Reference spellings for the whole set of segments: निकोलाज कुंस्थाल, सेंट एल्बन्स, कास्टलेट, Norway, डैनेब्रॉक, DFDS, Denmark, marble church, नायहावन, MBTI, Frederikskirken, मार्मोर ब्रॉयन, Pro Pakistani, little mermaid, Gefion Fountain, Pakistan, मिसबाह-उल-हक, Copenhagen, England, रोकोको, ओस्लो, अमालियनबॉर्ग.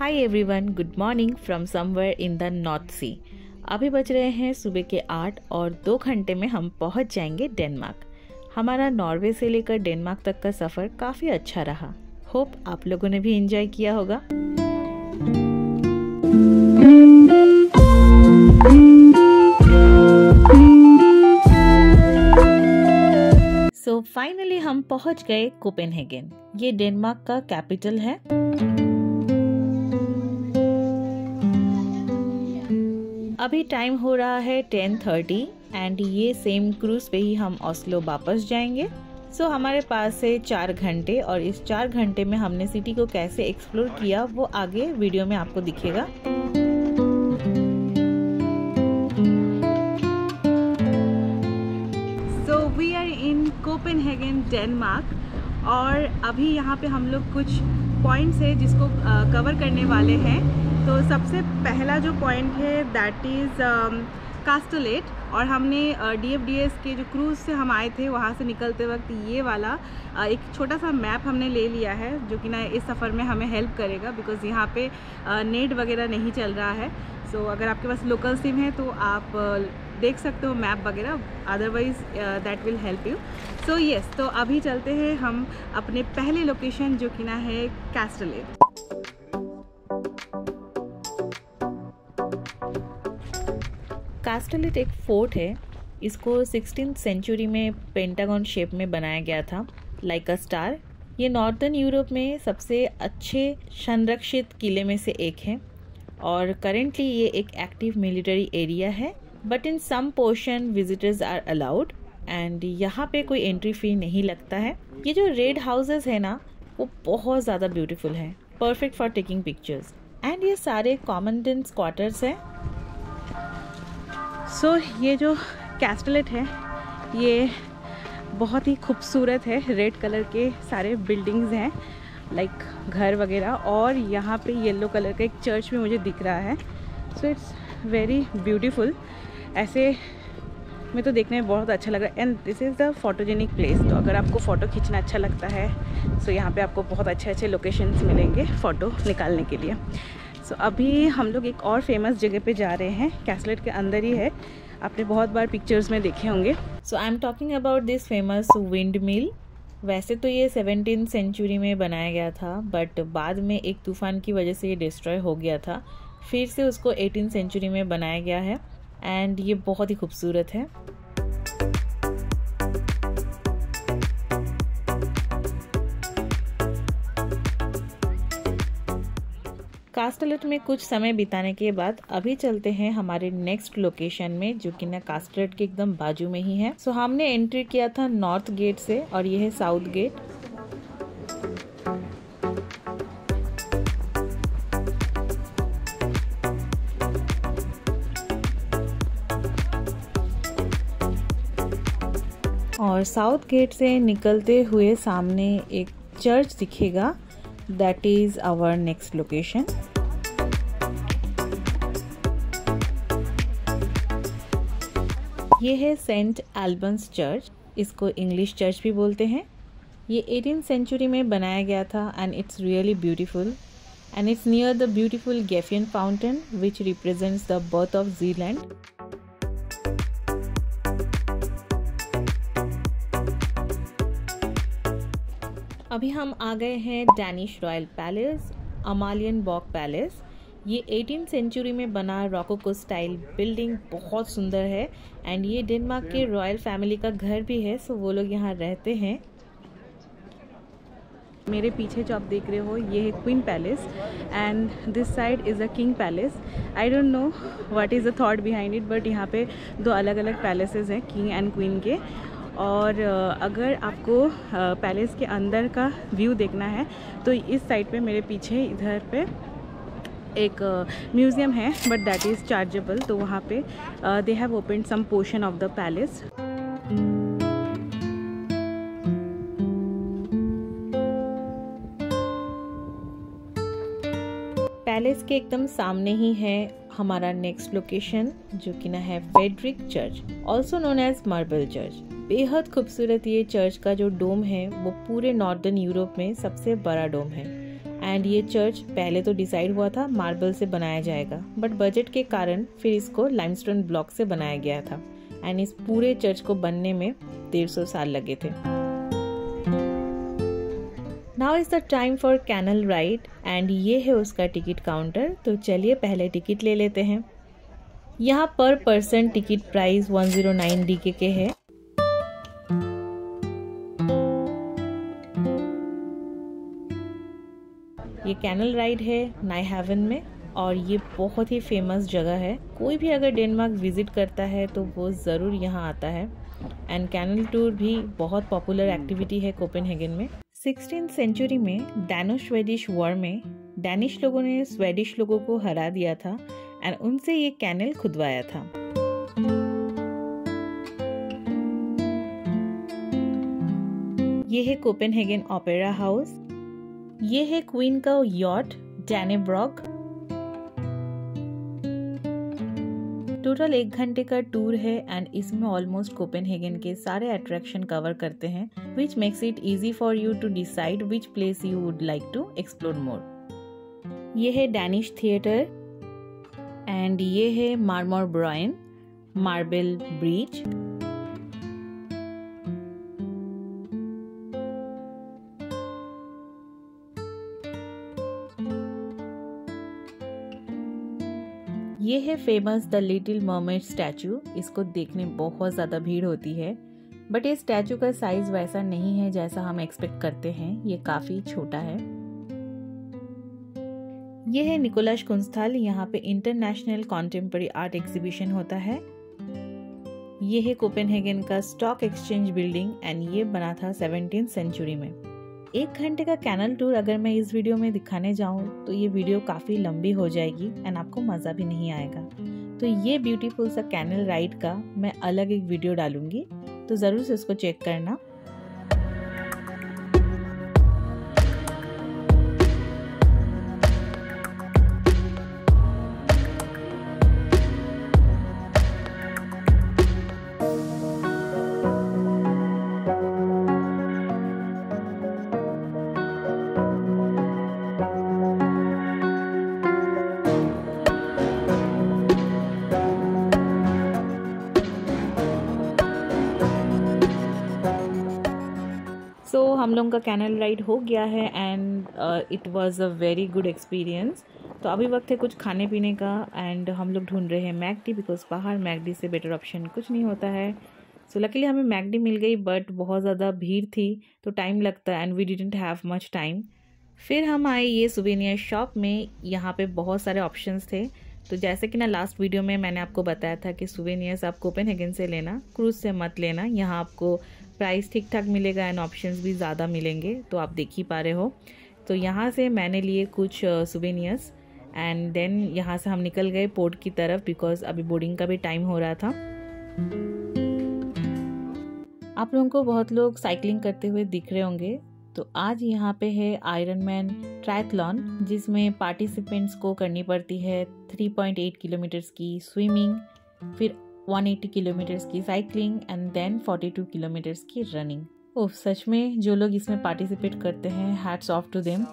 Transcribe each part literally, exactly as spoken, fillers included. Hi everyone, good morning from somewhere in the North Sea. अभी बज रहे हैं सुबह के आठ और दो घंटे में हम पहुंच जाएंगे डेनमार्क। हमारा नॉर्वे से लेकर डेनमार्क तक का सफ़र काफ़ी अच्छा रहा। होप आप लोगों ने भी एंजॉय किया होगा। सो फाइनली हम पहुंच गए कोपेनहेगन। ये डेनमार्क का कैपिटल है। अभी टाइम हो रहा है टेन थर्टी एंड ये सेम क्रूज पे ही हम ओस्लो वापस जाएंगे। सो so, हमारे पास है चार घंटे और इस चार घंटे में हमने सिटी को कैसे एक्सप्लोर किया वो आगे वीडियो में आपको दिखेगा। So we are in Copenhagen Denmark और अभी यहाँ पे हम लोग कुछ पॉइंट्स है जिसको कवर uh, करने वाले हैं। तो सबसे पहला जो पॉइंट है दैट इज़ कास्टलेट और हमने डी एफ डी एस के जो क्रूज़ से हम आए थे वहाँ से निकलते वक्त ये वाला एक छोटा सा मैप हमने ले लिया है जो कि ना इस सफ़र में हमें हेल्प करेगा बिकॉज़ यहाँ पे नेट वगैरह नहीं चल रहा है। सो so, अगर आपके पास लोकल सिम है तो आप देख सकते हो मैप वगैरह, otherwise that will help you. So yes, तो अभी चलते हैं हम अपने पहले लोकेशन जो कि ना है कास्टलेट। कास्टलेट एक फोर्ट है। इसको सिक्सटीन्थ सेंचुरी में पेंटागन शेप में बनाया गया था, लाइक अ स्टार। ये नॉर्दर्न यूरोप में सबसे अच्छे संरक्षित किले में से एक है और करेंटली ये एक एक्टिव मिलिट्री एरिया है, but in some portion visitors are allowed and यहाँ पे कोई एंट्री फी नहीं लगता है। ये जो रेड हाउसेस है ना वो बहुत ज़्यादा ब्यूटीफुल है, perfect for taking pictures and ये सारे कॉमनडेंट्स क्वार्टर्स हैं। सो so, ये जो कास्टलेट है ये बहुत ही खूबसूरत है। रेड कलर के सारे बिल्डिंग्स हैं, लाइक like घर वगैरह, और यहाँ पे येलो कलर का एक चर्च भी मुझे दिख रहा है। So it's very beautiful. ऐसे में तो देखने में बहुत अच्छा लग रहा है and this is the photogenic place. तो अगर आपको फ़ोटो खींचना अच्छा लगता है सो so यहाँ पे आपको बहुत अच्छे अच्छे लोकेशंस मिलेंगे फ़ोटो निकालने के लिए। तो so, अभी हम लोग एक और फेमस जगह पे जा रहे हैं, कास्टलेट के अंदर ही है। आपने बहुत बार पिक्चर्स में देखे होंगे। So I am talking about this famous windmill. वैसे तो ये सेवनटीन सेंचुरी में बनाया गया था, बट बाद में एक तूफान की वजह से ये डिस्ट्रॉय हो गया था। फिर से उसको एटीन सेंचुरी में बनाया गया है एंड ये बहुत ही खूबसूरत है। कास्टलेट में कुछ समय बिताने के बाद अभी चलते हैं हमारे नेक्स्ट लोकेशन में जो कि ना कास्टलेट के एकदम बाजू में ही है। सो so, हमने एंट्री किया था नॉर्थ गेट से और ये है साउथ गेट। और साउथ गेट से निकलते हुए सामने एक चर्च दिखेगा, that is our next location. ये है सेंट एल्बन्स चर्च, इसको इंग्लिश चर्च भी बोलते हैं। ये एटीन सेंचुरी में बनाया गया था and it's really beautiful and it's near the beautiful Gefion fountain which represents the birth of Zealand. अभी हम आ गए हैं Danish royal palace, अमालियनबॉर्ग palace. ये एटीन सेंचुरी में बना रोकोको स्टाइल बिल्डिंग बहुत सुंदर है एंड ये डेनमार्क के रॉयल फैमिली का घर भी है। सो वो लोग यहाँ रहते हैं। मेरे पीछे जो आप देख रहे हो ये है queen palace and this side is a king palace. I don't know what is the thought behind it, but यहाँ पे दो अलग अलग पैलेसेस हैं किंग एंड क्वीन के। और अगर आपको पैलेस के अंदर का व्यू देखना है तो इस साइड पे मेरे पीछे इधर पे एक म्यूज़ियम है, बट दैट इज़ चार्जेबल। तो वहाँ पे they have open some portion of the palace. Palace के एकदम सामने ही है हमारा नेक्स्ट लोकेशन जो कि ना है Frederik church, also known as marble church. बेहद खूबसूरत ये चर्च का जो डोम है वो पूरे नॉर्दर्न यूरोप में सबसे बड़ा डोम है एंड ये चर्च पहले तो डिसाइड हुआ था मार्बल से बनाया जाएगा, बट बजट के कारण फिर इसको लाइमस्टोन ब्लॉक से बनाया गया था एंड इस पूरे चर्च को बनने में डेढ़ सौ साल लगे थे। Now is the time for canal ride and ये है उसका टिकट काउंटर। तो चलिए पहले टिकट ले लेते हैं। यहाँ पर person ticket price one hundred nine DK के है। ये कैनल राइड है नायहावन में और ये बहुत ही फेमस जगह है। कोई भी अगर डेनमार्क विजिट करता है तो वो ज़रूर यहाँ आता है। एंड कैनल टूर भी बहुत पॉपुलर एक्टिविटी है कोपेनहेगन में। सिक्सटीन सेंचुरी में डैनो स्वेडिश वॉर में डैनिश लोगों ने स्वेडिश लोगों को हरा दिया था एंड उनसे ये कैनल खुदवाया था। ये है कोपेनहेगन ओपेरा हाउस। ये है क्वीन का यॉट डैनेब्रॉक। टोटल एक घंटे का टूर है एंड इसमें ऑलमोस्ट कोपेनहेगन के सारे अट्रैक्शन कवर करते हैं, which makes it easy for you to decide which place you would like to explore more. ये है डैनिश थिएटर एंड ये है मार्मोर ब्रॉयन मार्बल ब्रिज। ये है famous the little mermaid statue. इसको देखने बहुत ज़्यादा भीड़ होती है, बट ये स्टैचू का साइज़ वैसा नहीं है जैसा हम एक्सपेक्ट करते हैं, ये काफ़ी छोटा है। ये है निकोलाज कुंस्थाल। यहाँ पे इंटरनेशनल कॉन्टेम्पररी आर्ट एग्जीबिशन होता है। ये है कोपेनहेगन का स्टॉक एक्सचेंज बिल्डिंग एंड ये बना था सेवनटीन सेंचुरी में। एक घंटे का कैनल टूर अगर मैं इस वीडियो में दिखाने जाऊं तो ये वीडियो काफ़ी लंबी हो जाएगी एंड आपको मज़ा भी नहीं आएगा। तो ये ब्यूटीफुल सा कैनल राइड का मैं अलग एक वीडियो डालूंगी, तो ज़रूर से उसको चेक करना। सो so, हम लोगों का कैनल राइड हो गया है and it was a very good experience. तो अभी वक्त है कुछ खाने पीने का एंड हम लोग ढूंढ रहे हैं मैकडी, बिकॉज बाहर मैकडी से बेटर ऑप्शन कुछ नहीं होता है। सो so, लकीली हमें मैकडी मिल गई, बट बहुत ज़्यादा भीड़ थी तो टाइम लगता है and we didn't have much time. फिर हम आए ये सुवेनियर शॉप में। यहाँ पे बहुत सारे ऑप्शंस थे। तो जैसे कि ना लास्ट वीडियो में मैंने आपको बताया था कि सुवेनियर्स आप कोपेनहेगन से लेना, क्रूज से मत लेना। यहाँ आपको प्राइस ठीक ठाक मिलेगा एंड ऑप्शंस भी ज़्यादा मिलेंगे, तो आप देख ही पा रहे हो। तो यहाँ से मैंने लिए कुछ सुवेनियर्स एंड देन यहाँ से हम निकल गए पोर्ट की तरफ, बिकॉज अभी बोर्डिंग का भी टाइम हो रहा था। आप लोगों को बहुत लोग साइकिलिंग करते हुए दिख रहे होंगे। तो आज यहाँ पे है आयरन मैन ट्रायथलॉन, जिसमें पार्टिसिपेंट्स को करनी पड़ती है थ्री पॉइंट एट किलोमीटर्स की स्विमिंग, फिर वन एटी किलोमीटर्स की cycling and then forty two kilometres की रनिंग। ओह सच में जो लोग इसमें पार्टिसिपेट करते हैं, hats off to them.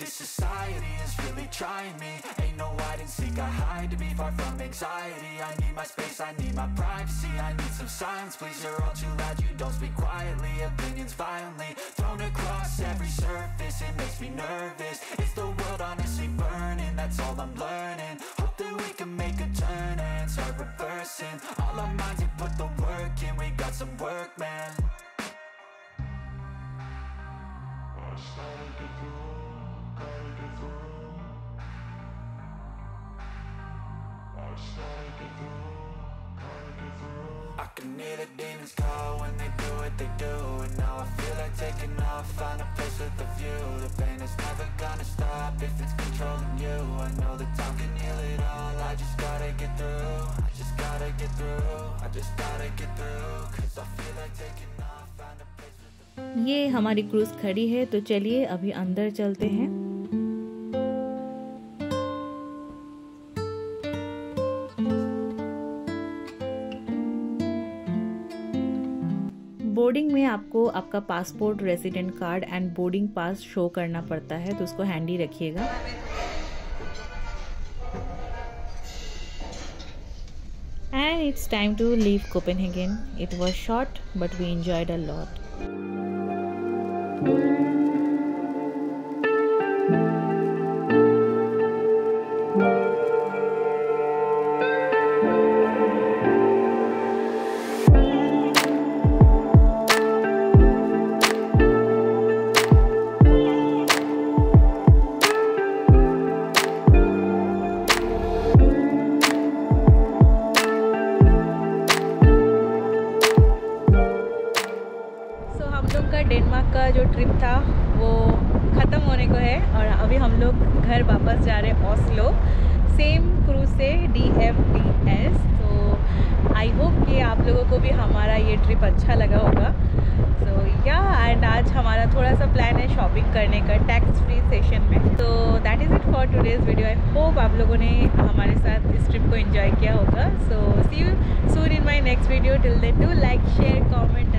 This society is really trying me. Ain't no hide and seek, I hide to be far from anxiety. I need my space, I need my privacy. I need some silence, please, you're all too loud. You don't speak quietly, opinions violently thrown across every surface. It makes me nervous, it's the world honestly burning. That's all I'm learning, hope that we can make a turn and start reversing all our minds and put the work in. We got some work, man. I started to do I can hear the demons call when they do what they do. And now I feel like taking off, find a place with a view. The pain is never gonna stop if it's controlling you. I know the time can heal it all, I just gotta get through. I just gotta get through, I just gotta get through. Cause I feel like taking off, find a place with a view. ये हमारी cruise खड़ी है, तो चलिए अभी अंदर चलते हैं। बोर्डिंग में आपको आपका passport, resident card and boarding pass show करना पड़ता है, तो उसको हैंडी रखिएगा। And it's time to leave Copenhagen. It was short but we enjoyed a lot. Denmark का जो ट्रिप था वो ख़त्म होने को है और अभी हम लोग घर वापस जा रहे हैं ऑस्लो, सेम क्रूज से डी एफ डी एस। तो आई होप कि आप लोगों को भी हमारा ये ट्रिप अच्छा लगा होगा। सो या एंड आज हमारा थोड़ा सा प्लान है शॉपिंग करने का टैक्स फ्री सेशन में। तो that is it for today's video. I hope आप लोगों ने हमारे साथ इस ट्रिप को एंजॉय किया होगा। So see you soon in my next video. Till then do like, share, comment